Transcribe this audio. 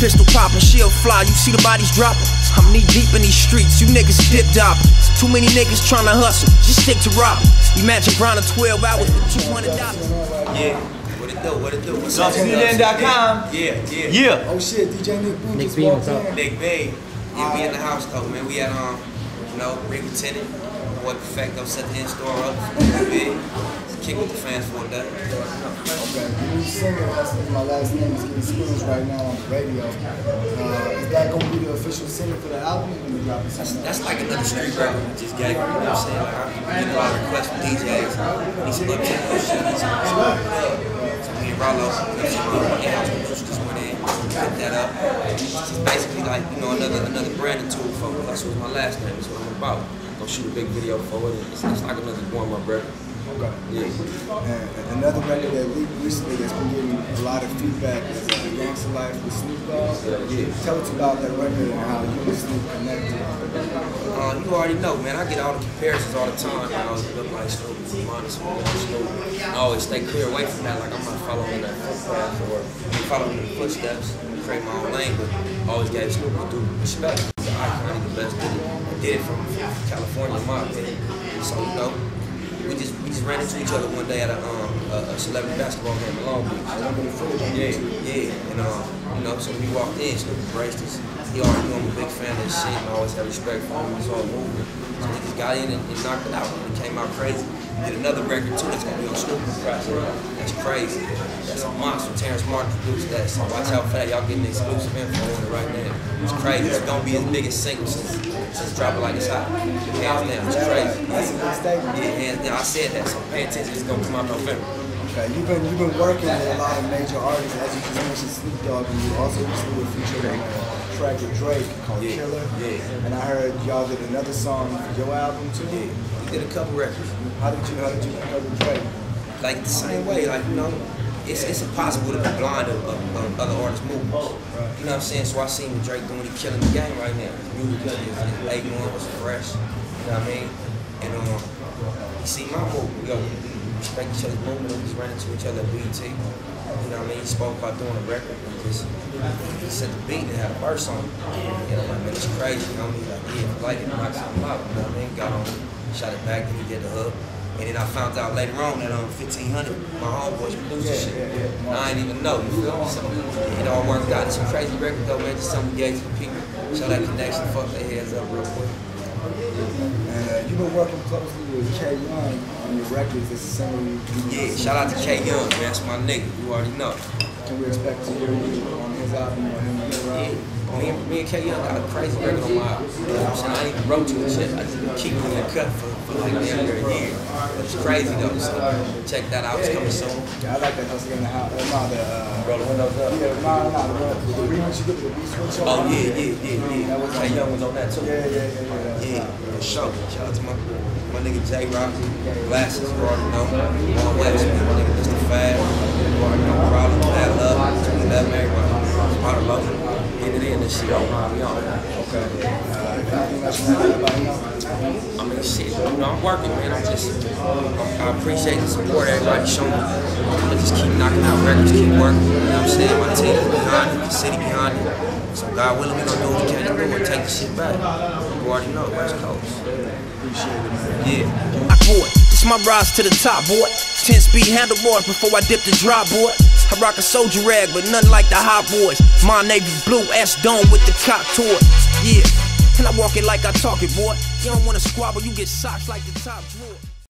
pistol poppin', she'll fly, you see the bodies droppin'. I'm knee deep in these streets, you niggas dip-doppin'. Too many niggas tryna hustle, just stick to robbin'. Imagine grindin' 12 hours for $200. Yeah, what it do, what it do? Loveseason.com. Yeah. Oh shit, DJ Nick B walked in. Nick B, yeah, we in the house though, man. We at, you know, Regal Tenant. Boy Perfecto set the in-store up, big. Kick with the fans for a day. Okay, you singing, that's my last name is getting squeezed right now on the radio. Is that going to be the official single for the album? That's like another street record. Just got it, you know what I'm saying? I get a lot of requests from DJs. Need some love to push it, need some love. So me and Rollo, just went in, picked that up. It's basically like, you know, another branding tool for me. That's what my last name is what I'm about. I'll shoot a big video for it. It's like another warm-up record. Okay. Yeah. And another record that we recently that's been getting a lot of feedback is Gangsta Life with Snoop Dogg. Yeah. Tell us about that record and how you and Snoop connected. You already know, man. I get all the comparisons all the time. I always look like Snoop, I always stay clear away from that. Like I'm not following that footpath or following the footsteps. Create my own lane, but I always gave Snoop a due respect. He's the icon, the best dude. Did it from California, in my opinion. So you know. We just ran into each other one day at a celebrity basketball game in Long Beach. Yeah. And you know, so we walked in, Snoop embraced us. He already knew I'm a big fan of this shit and I always had respect for him. It was all movement. So we just got in and knocked it out and it came out crazy. Did another record too that's gonna be on Snoop. That's crazy. That's a monster. Terrence Martin produced that. So watch out for that. Y'all getting the exclusive info on it right now. It's crazy. It's gonna be his biggest single since dropping like it's hot. Hands down, it's crazy. That's a good statement. Yeah, hands down. I said that, so pay attention. It's gonna come out November. Okay, you've been working with a lot of major artists, as you just mentioned, Snoop Dogg, and you also recently featured on a track with Drake called Killer. Yeah. And I heard y'all did another song for your album too. Yeah, we did a couple records. How did you cover Drake? Like the same way, like you know. It's impossible to be blind of other artists' movements. Right. You know what I'm saying? So I seen what Drake doing, he's killing the game right now. His music is late on, it's fresh, you know what I mean? And you see my movement, yo, we respect each other's movement, we just ran into each other at BET. You know what I mean? He spoke about doing a record, he set the beat and had a verse on it. And I'm like, man, it's crazy, you know what I mean? Like, yeah, I like it, knocks out loud, you know what I mean? Got on, shot it back, then he did the hook. And then I found out later on that 1500, my homeboys produced shit. And I didn't even know, you feel me? So it all worked out. It's a crazy record though, man. Just something gates for people. Show that connection, fuck their heads up real quick. And you've been working closely with Kay Young on your records. It's the same. Yeah, shout out to Kay Young, man. That's my nigga. You already know. Can we expect to hear you on his album or him on your album? Me and Kay Young got a crazy record on my album. I ain't even wrote to it shit. I just been keeping it in the cut for like a year. It's crazy though, so check that out. It's coming soon. Yeah, I like that. I was getting the house. Roll the windows up. Yeah, the remix you did with the beat switch. Oh yeah. Kay Young was on that too. Yeah. For sure. Shout out to my nigga Jay Rock. Glasses, you already know. On the website, my nigga Mr. Fab. You already know. Problem, bad love. We love everyone. Part of love. Get it in this shit. Okay. I mean, shit. You know, I'm working, man. I appreciate the support everybody showing me. I just keep knocking out records, keep working. You know what I'm saying? My team is behind it, the city behind it. So God willing, we gonna do what we can do and take the shit back. You already know, West Coast. Appreciate it, man. Yeah. I bought it. It's my rise to the top, boy. 10-speed handlebars before I dip the drop, boy. I rock a soldier rag, but nothing like the hot boys. My navy blue, S dome with the contour. Yeah, and I walk it like I talk it, boy. You don't wanna squabble, you get socks like the top drawer.